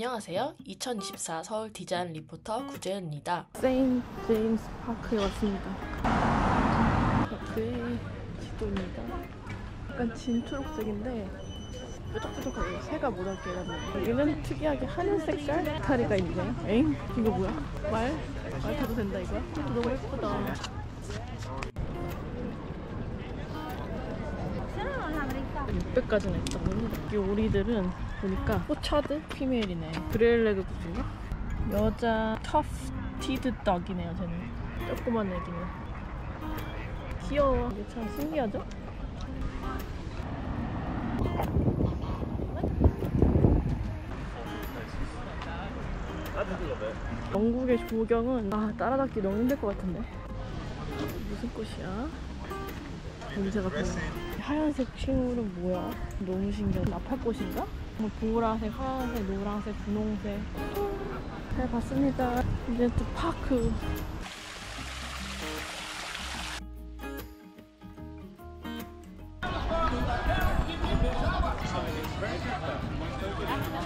안녕하세요. 2024 서울 디자인 리포터 구재은입니다. 세인 제임스 파크에 왔습니다. 파크의 지도입니다. 약간 진초록색인데 뾰족뾰족하게 새가 모닥게 해놨네요. 여기는 특이하게 하늘색 쌀타리가 있네요. 엥? 이거 뭐야? 말 타도 된다 이거야? 너무 예쁘다. 몇백까지나 있다고요. 이 오리들은 보니까 포차드 피멜이네. 그레일레그 구인가? 여자 터프티드 덕이네요. 쟤는 조그만 애기네. 귀여워. 이게 참 신기하죠? 영국의 조경은 따라잡기 너무 힘들 것 같은데. 무슨 꽃이야? 냄새가 별로. 하얀색 칭울은 뭐야? 너무 신기하다. 나팔꽃인가? 뭐 보라색, 하얀색, 노란색, 분홍색. 잘 봤습니다. 이제 또 파크.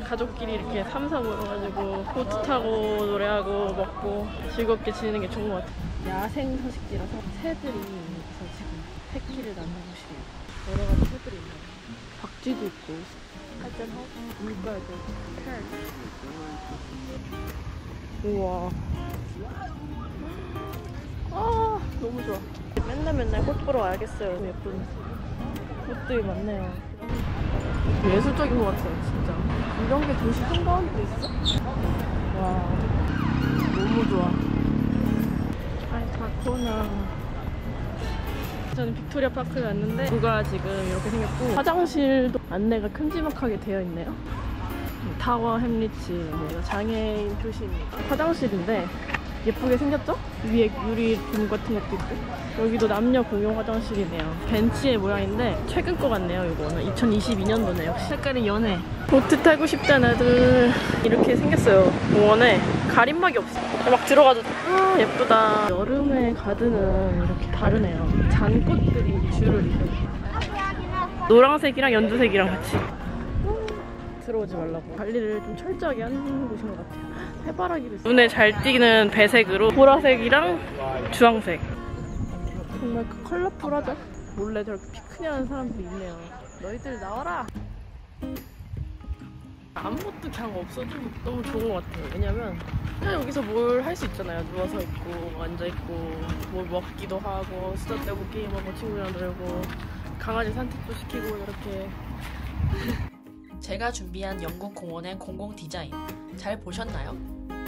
가족끼리 이렇게 3, 4 모여가지고 보트 타고 노래하고 먹고 즐겁게 지내는 게 좋은 것 같아요. 야생 서식지라서 새들이 여기서 지금 새끼를 낳는 곳이에요. 여러 가지 새들이 있나요? 박쥐도 있고. 한잔하고 물가야 돼. 우와. 아 너무 좋아. 맨날 꽃 보러 와야겠어요. 너무 예쁜 꽃들이 많네요. 예술적인 것 같아요 진짜. 이런 게 도시 한가운데 있어? 와 너무 좋아. 바코나. 저는 빅토리아 파크에 왔는데 구가 지금 이렇게 생겼고 화장실도 안내가 큼지막하게 되어 있네요. 타워 햄리츠 장애인 표시입니다. 화장실인데 예쁘게 생겼죠? 위에 유리 등 같은 것도 있고 여기도 남녀 공용 화장실이네요. 벤치의 모양인데 최근 거 같네요. 이거는 2022년도네. 역시 색깔이 연해. 보트 타고 싶잖아들. 이렇게 생겼어요. 공원에 가림막이 없어. 막 들어가도 예쁘다. 여름에 가드는 이렇게 다르네요. 잔꽃들이 줄을 이렇게 노란색이랑 연두색이랑 같이. 들어오지 말라고 관리를 좀 철저하게 하는 곳인 것 같아요. 해바라기를 눈에 잘 띄는 배색으로 보라색이랑 주황색. 정말 컬러풀하죠? 몰래 저렇게 피크냐는 사람들이 있네요. 너희들 나와라! 아무것도 그냥 없어도 너무 좋은 것 같아요. 왜냐면 그냥 여기서 뭘 할 수 있잖아요. 누워서 있고 앉아있고 뭘 먹기도 하고 수다 떨고 게임하고 친구랑 놀고 강아지 산책도 시키고 이렇게. 제가 준비한 영국 공원의 공공 디자인 잘 보셨나요?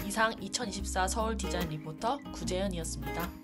이상 2024 서울 디자인 리포터 구재은이었습니다.